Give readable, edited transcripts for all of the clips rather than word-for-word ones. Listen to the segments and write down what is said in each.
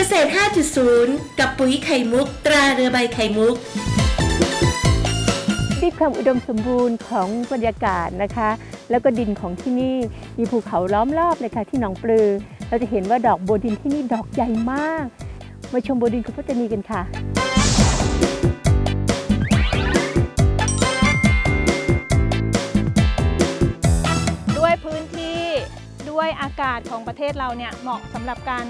เกษตร 5.0 กับปุ๋ยไข่มุกตราเรือใบไข่มุกด้วยความอุดมสมบูรณ์ของบรรยากาศนะคะแล้วก็ดินของที่นี่มีภูเขาล้อมรอบเลยค่ะที่หนองปลือเราจะเห็นว่าดอกบัวดินที่นี่ดอกใหญ่มากมาชมบัวดินคุณพจนีกันค่ะด้วยพื้นที่ด้วยอากาศของประเทศเราเนี่ยเหมาะสำหรับการ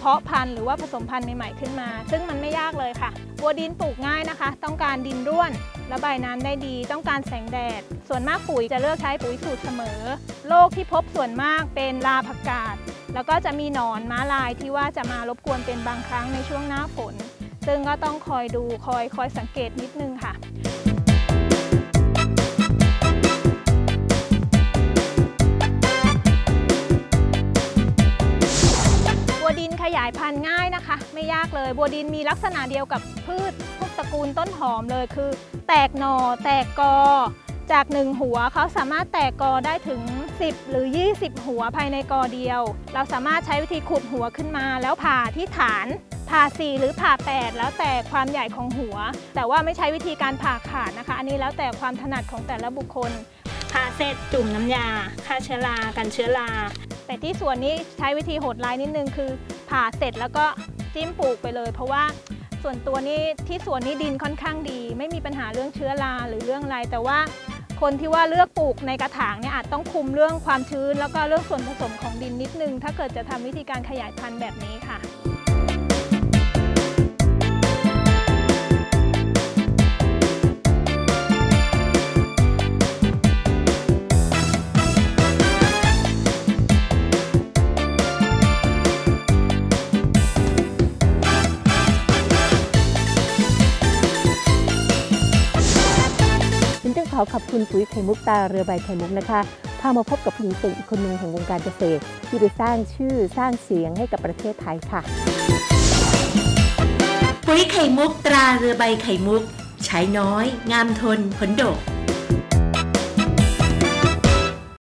เพาะพันธุ์หรือว่าผสมพันธุ์ใหม่ๆขึ้นมาซึ่งมันไม่ยากเลยค่ะบัวดินปลูกง่ายนะคะต้องการดินร่วนระบายน้ำได้ดีต้องการแสงแดดส่วนมากปุ๋ยจะเลือกใช้ปุ๋ยสูตรเสมอโรคที่พบส่วนมากเป็นราผักกาดแล้วก็จะมีหนอนม้าลายที่ว่าจะมารบกวนเป็นบางครั้งในช่วงหน้าฝนซึ่งก็ต้องคอยดูคอยสังเกตนิดนึงค่ะขยายพันธุ์ง่ายนะคะไม่ยากเลยบัวดินมีลักษณะเดียวกับพืชพวกตระกูลต้นหอมเลยคือแตกหน่อแตกกอจาก1หัวเขาสามารถแตกกอได้ถึง10หรือ20หัวภายในกอเดียวเราสามารถใช้วิธีขุดหัวขึ้นมาแล้วผ่าที่ฐานผ่า4หรือผ่า8แล้วแต่ความใหญ่ของหัวแต่ว่าไม่ใช้วิธีการผ่าขาดนะคะอันนี้แล้วแต่ความถนัดของแต่ละบุคคลผ่าเสร็จจุ่มน้ำยาฆ่าเชื้อรากันเชื้อราแต่ที่ส่วนนี้ใช้วิธีโหดร้ายนิดนึงคือผ่าเสร็จแล้วก็จิ้มปลูกไปเลยเพราะว่าส่วนตัวนี้ที่สวนนี้ดินค่อนข้างดีไม่มีปัญหาเรื่องเชื้อราหรือเรื่องอะไรแต่ว่าคนที่ว่าเลือกปลูกในกระถางเนี่ยอาจต้องคุมเรื่องความชื้นแล้วก็เรื่องส่วนผสมของดินนิดนึงถ้าเกิดจะทำวิธีการขยายพันธุ์แบบนี้ค่ะขอบคุณปุ๋ยไข่มุกตาเรือใบไข่มุกนะคะพามาพบกับผู้หญิงเก่งอีกคนหนึ่งของวงการเกษตรที่ได้สร้างชื่อสร้างเสียงให้กับประเทศไทยค่ะปุ๋ยไข่มุกตราเรือใบไข่มุกใช้น้อยงามทนผลดก